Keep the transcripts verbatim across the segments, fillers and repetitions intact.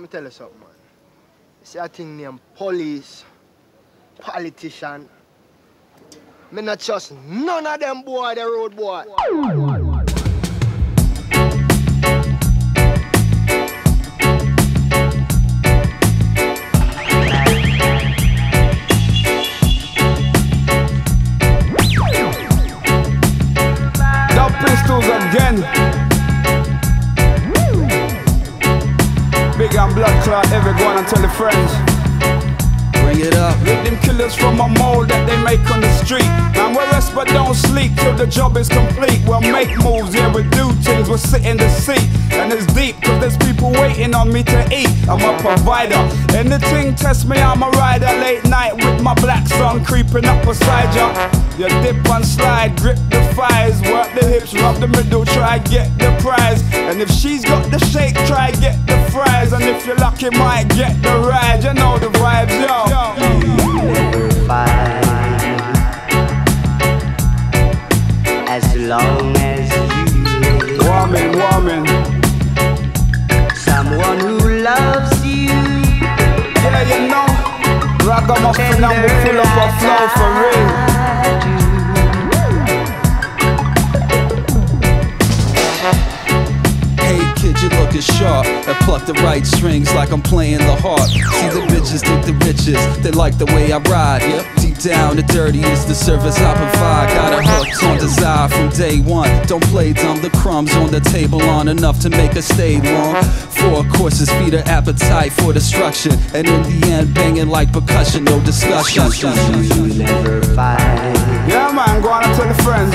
me tell you something, man. See a thing named police, politician. Me not trust none of them boy, the road boy. The pistols again. Big and blood clot, every go on and tell the friends. Bring it up. With them killers from a mold that they make on the street. And we rest but don't sleep till the job is complete. We'll make moves, yeah, we do things, we'll sit in the seat. And it's deep, cause there's people waiting on me to eat. I'm a provider. Anything test me, I'm a rider. Late night with my black sun creeping up beside ya. You dip and slide, grip the thighs, work the hips, rub the middle, try get the prize. And if she's got the shake, try get the fries. And if you're lucky, might get the ride. You know the vibes, yo. Yo. Fight, as long as you live. Woman, woman. Someone who loves you. Yeah, you know. Ragamuffin, now we fill up our flow for real. You're looking sharp and pluck the right strings like I'm playing the harp. See the bitches think the riches, they like the way I ride. Yep. Deep down, the dirty is the service I provide. Got a hook on desire from day one. Don't play dumb, the crumbs on the table on enough to make us stay long. Four courses feed an appetite for destruction, and in the end, banging like percussion, no discussion. You never fight. Yeah, man, go on up to the friends.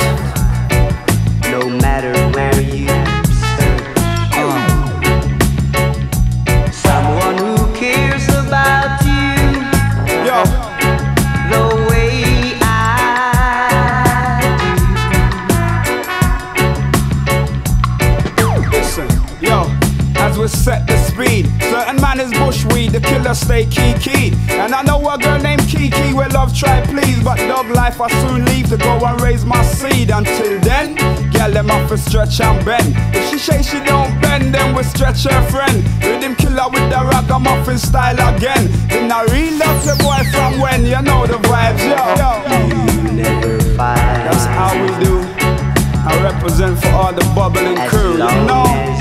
No matter where you. Set the speed. Certain man is bushweed, the killer stay kiki. And I know a girl named Kiki where love try please, but dog life I soon leave to go and raise my seed. Until then, girl them off and stretch and bend. If she say she don't bend, then we stretch her friend. Rhythm killer with the ragamuffin style again. Then I real love the boy from when, you know the vibes, yo. Yo. You never fight. That's how we do. I represent for all the bubbling as crew, you know.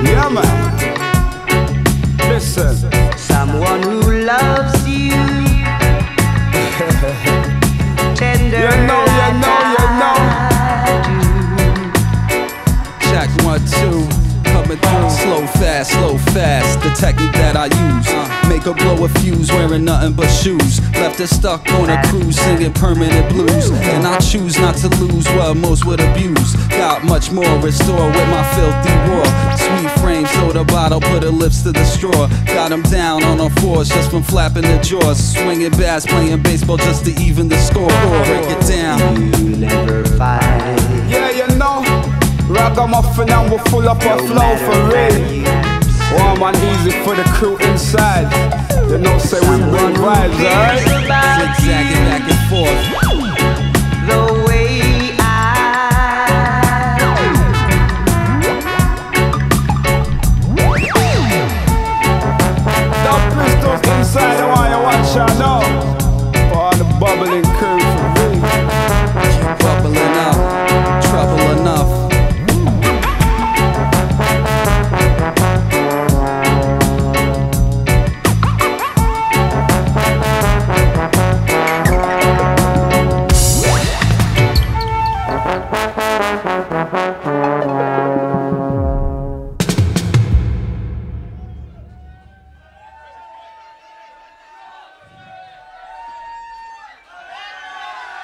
Yeah, man. Listen. Someone who loves you. Tender. You know, you know, you know. Check one, two. Coming through slow, fast, slow, fast. The technique that I use. Uh, make a blow a fuse, wearing nothing but shoes. Left it stuck on a cruise, singing permanent blues. And I choose not to lose, well, most would abuse. Got much more, restore with my filthy roar. Sweet frame, soda bottle, put her lips to the straw. Got him down on all fours, just from flapping the jaws. Swinging bass, playing baseball just to even the score. Break it down. You never fight. Yeah, you know. Ragamuffin and we'll full up our flow for real. Warm and easy for the crew inside. You know, say we bring vibes, alright? Zigzagging back and forth.